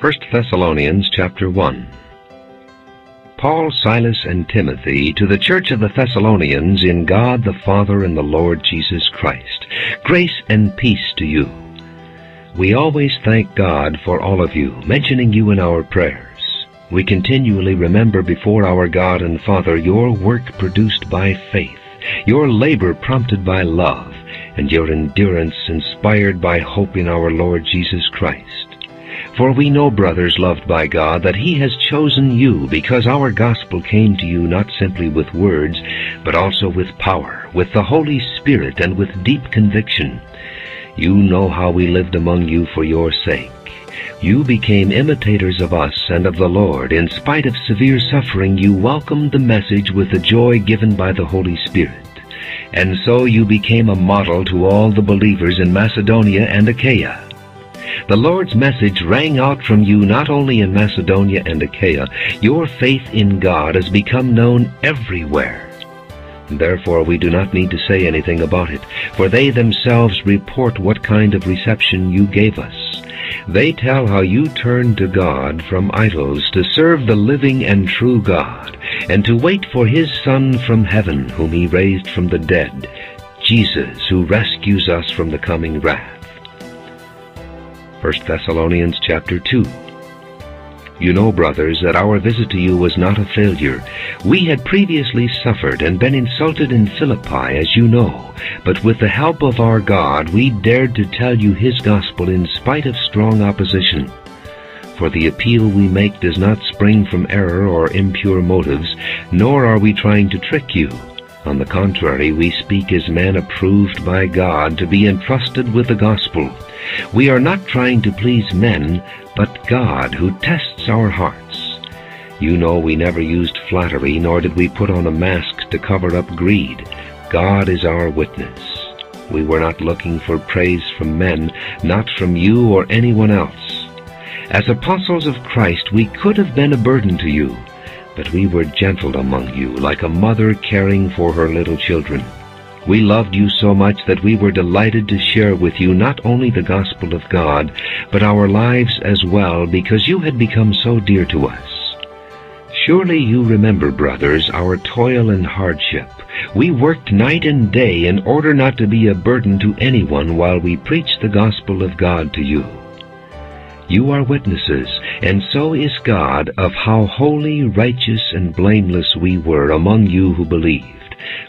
1 Thessalonians chapter 1. Paul, Silas, and Timothy, to the church of the Thessalonians, in God the Father and the Lord Jesus Christ, grace and peace to you. We always thank God for all of you, mentioning you in our prayers. We continually remember before our God and Father your work produced by faith, your labor prompted by love, and your endurance inspired by hope in our Lord Jesus Christ. For we know, brothers loved by God, that He has chosen you, because our gospel came to you not simply with words, but also with power, with the Holy Spirit, and with deep conviction. You know how we lived among you for your sake. You became imitators of us and of the Lord. In spite of severe suffering, you welcomed the message with the joy given by the Holy Spirit. And so you became a model to all the believers in Macedonia and Achaia. The Lord's message rang out from you not only in Macedonia and Achaia. Your faith in God has become known everywhere. Therefore we do not need to say anything about it, for they themselves report what kind of reception you gave us. They tell how you turned to God from idols to serve the living and true God, and to wait for His Son from heaven, whom He raised from the dead, Jesus, who rescues us from the coming wrath. 1 Thessalonians chapter 2. You know, brothers, that our visit to you was not a failure. We had previously suffered and been insulted in Philippi, as you know, but with the help of our God we dared to tell you His gospel in spite of strong opposition. For the appeal we make does not spring from error or impure motives, nor are we trying to trick you. On the contrary, we speak as men approved by God to be entrusted with the gospel. We are not trying to please men, but God, who tests our hearts. You know we never used flattery, nor did we put on a mask to cover up greed. God is our witness. We were not looking for praise from men, not from you or anyone else. As apostles of Christ, we could have been a burden to you. But we were gentle among you, like a mother caring for her little children. We loved you so much that we were delighted to share with you not only the gospel of God, but our lives as well, because you had become so dear to us. Surely you remember, brothers, our toil and hardship. We worked night and day in order not to be a burden to anyone while we preached the gospel of God to you. You are witnesses, and so is God, of how holy, righteous, and blameless we were among you who believed.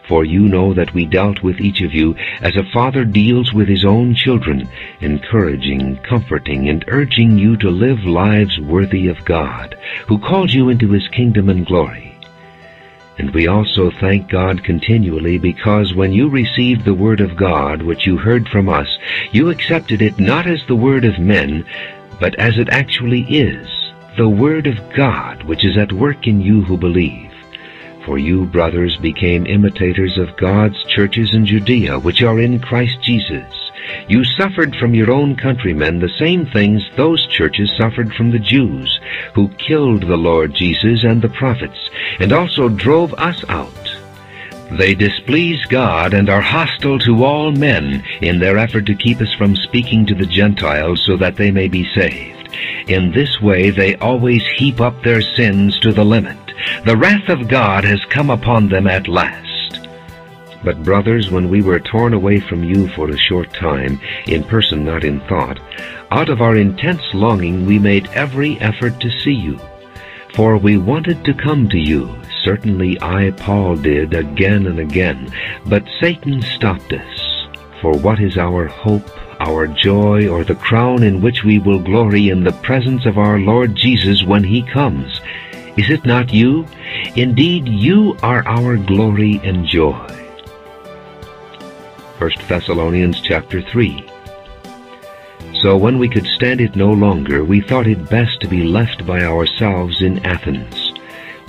For you know that we dealt with each of you as a father deals with his own children, encouraging, comforting, and urging you to live lives worthy of God, who called you into His kingdom and glory. And we also thank God continually, because when you received the word of God, which you heard from us, you accepted it not as the word of men, but as it actually is, the Word of God, which is at work in you who believe. For you, brothers, became imitators of God's churches in Judea, which are in Christ Jesus. You suffered from your own countrymen the same things those churches suffered from the Jews, who killed the Lord Jesus and the prophets, and also drove us out. They displease God and are hostile to all men in their effort to keep us from speaking to the Gentiles so that they may be saved. In this way they always heap up their sins to the limit. The wrath of God has come upon them at last. But brothers, when we were torn away from you for a short time, in person not in thought, out of our intense longing we made every effort to see you. For we wanted to come to you. Certainly I, Paul, did again and again, but Satan stopped us. For what is our hope, our joy, or the crown in which we will glory in the presence of our Lord Jesus when He comes? Is it not you? Indeed, you are our glory and joy. 1 Thessalonians chapter 3. So when we could stand it no longer, we thought it best to be left by ourselves in Athens.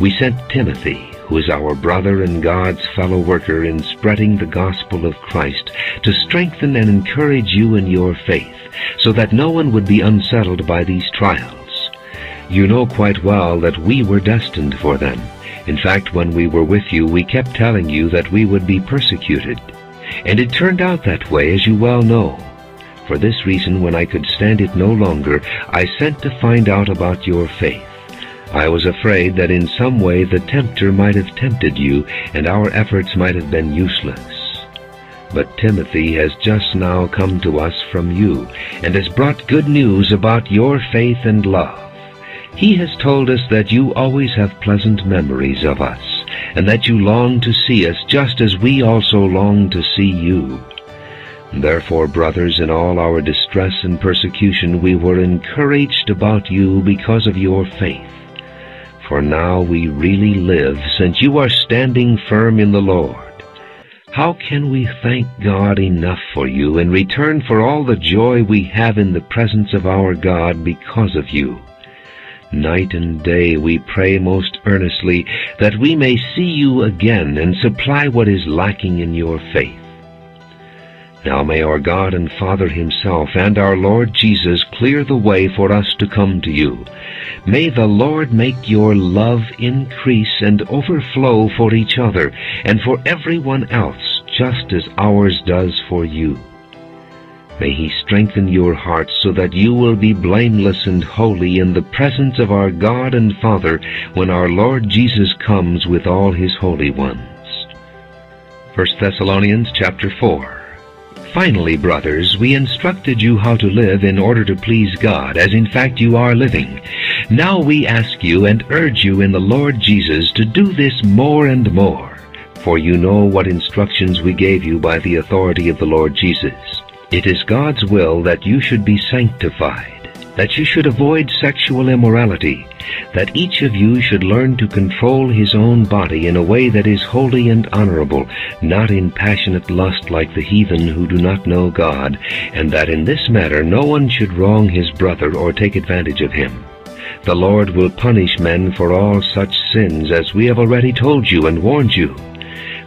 We sent Timothy, who is our brother and God's fellow worker in spreading the gospel of Christ, to strengthen and encourage you in your faith, so that no one would be unsettled by these trials. You know quite well that we were destined for them. In fact, when we were with you, we kept telling you that we would be persecuted. And it turned out that way, as you well know. For this reason, when I could stand it no longer, I sent to find out about your faith. I was afraid that in some way the tempter might have tempted you, and our efforts might have been useless. But Timothy has just now come to us from you, and has brought good news about your faith and love. He has told us that you always have pleasant memories of us, and that you long to see us just as we also long to see you. Therefore, brothers, in all our distress and persecution, we were encouraged about you because of your faith. For now we really live, since you are standing firm in the Lord. How can we thank God enough for you in return for all the joy we have in the presence of our God because of you? Night and day we pray most earnestly that we may see you again and supply what is lacking in your faith. Now may our God and Father Himself and our Lord Jesus clear the way for us to come to you. May the Lord make your love increase and overflow for each other and for everyone else, just as ours does for you. May He strengthen your hearts so that you will be blameless and holy in the presence of our God and Father when our Lord Jesus comes with all His holy ones. 1 Thessalonians chapter 4. Finally, brothers, we instructed you how to live in order to please God, as in fact you are living. Now we ask you and urge you in the Lord Jesus to do this more and more, for you know what instructions we gave you by the authority of the Lord Jesus. It is God's will that you should be sanctified, that you should avoid sexual immorality, that each of you should learn to control his own body in a way that is holy and honorable, not in passionate lust like the heathen who do not know God, and that in this matter no one should wrong his brother or take advantage of him. The Lord will punish men for all such sins, as we have already told you and warned you.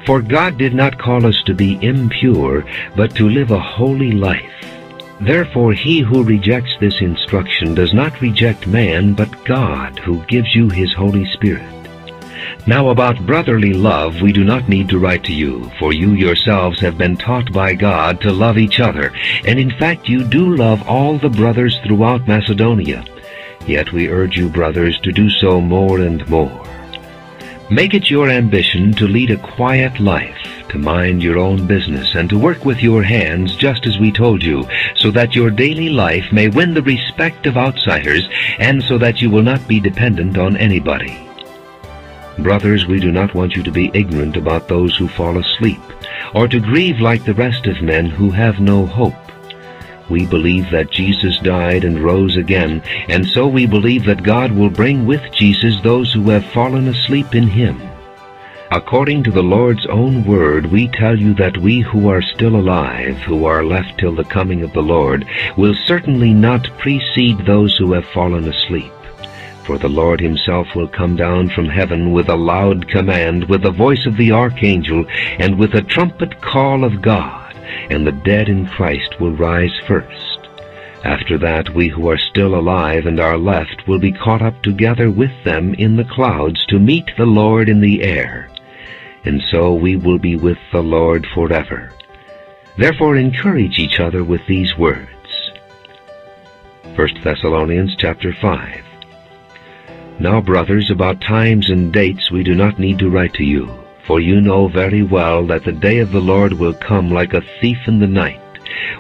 For God did not call us to be impure, but to live a holy life. Therefore, he who rejects this instruction does not reject man, but God, who gives you his Holy Spirit. Now about brotherly love we do not need to write to you, for you yourselves have been taught by God to love each other, and in fact you do love all the brothers throughout Macedonia. Yet we urge you, brothers, to do so more and more. Make it your ambition to lead a quiet life, to mind your own business, and to work with your hands just as we told you, so that your daily life may win the respect of outsiders, and so that you will not be dependent on anybody. Brothers, we do not want you to be ignorant about those who fall asleep, or to grieve like the rest of men who have no hope. We believe that Jesus died and rose again, and so we believe that God will bring with Jesus those who have fallen asleep in him. According to the Lord's own word, we tell you that we who are still alive, who are left till the coming of the Lord, will certainly not precede those who have fallen asleep. For the Lord himself will come down from heaven with a loud command, with the voice of the archangel, and with a trumpet call of God, and the dead in Christ will rise first. After that, we who are still alive and are left will be caught up together with them in the clouds to meet the Lord in the air. And so we will be with the Lord forever. Therefore encourage each other with these words. 1 Thessalonians chapter 5. Now, brothers, about times and dates we do not need to write to you, for you know very well that the day of the Lord will come like a thief in the night.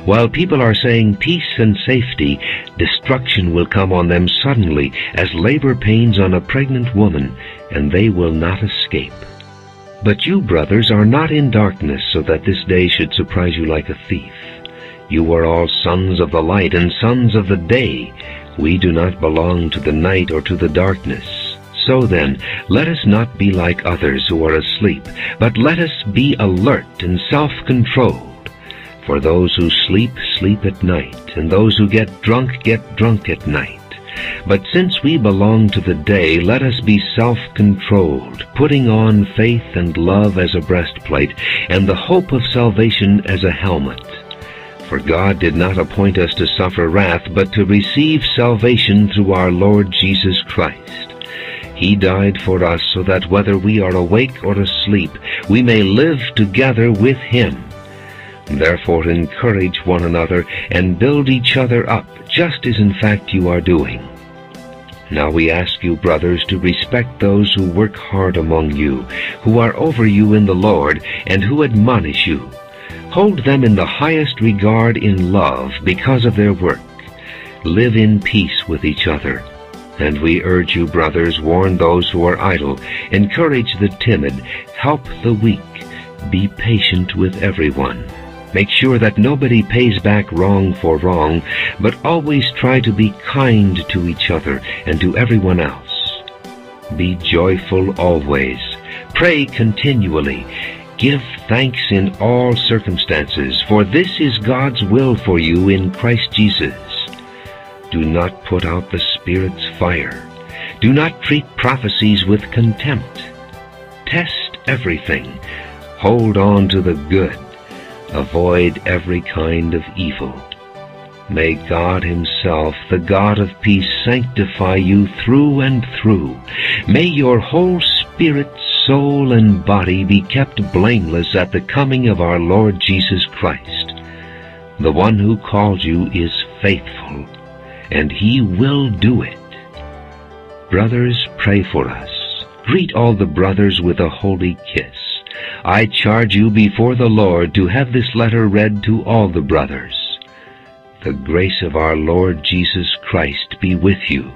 While people are saying peace and safety, destruction will come on them suddenly, as labor pains on a pregnant woman, and they will not escape. But you, brothers, are not in darkness, so that this day should surprise you like a thief. You are all sons of the light and sons of the day. We do not belong to the night or to the darkness. So then, let us not be like others who are asleep, but let us be alert and self-controlled. For those who sleep, sleep at night, and those who get drunk at night. But since we belong to the day, let us be self-controlled, putting on faith and love as a breastplate, and the hope of salvation as a helmet. For God did not appoint us to suffer wrath, but to receive salvation through our Lord Jesus Christ. He died for us, so that whether we are awake or asleep, we may live together with him. Therefore encourage one another and build each other up, just as in fact you are doing. Now we ask you, brothers, to respect those who work hard among you, who are over you in the Lord, and who admonish you. Hold them in the highest regard in love because of their work. Live in peace with each other. And we urge you, brothers, warn those who are idle, encourage the timid, help the weak, be patient with everyone. Make sure that nobody pays back wrong for wrong, but always try to be kind to each other and to everyone else. Be joyful always. Pray continually. Give thanks in all circumstances, for this is God's will for you in Christ Jesus. Do not put out the Spirit's fire. Do not treat prophecies with contempt. Test everything. Hold on to the good. Avoid every kind of evil. May God Himself, the God of peace, sanctify you through and through. May your whole spirit, soul, and body be kept blameless at the coming of our Lord Jesus Christ. The one who called you is faithful, and He will do it. Brothers, pray for us. Greet all the brothers with a holy kiss. I charge you before the Lord to have this letter read to all the brothers. The grace of our Lord Jesus Christ be with you.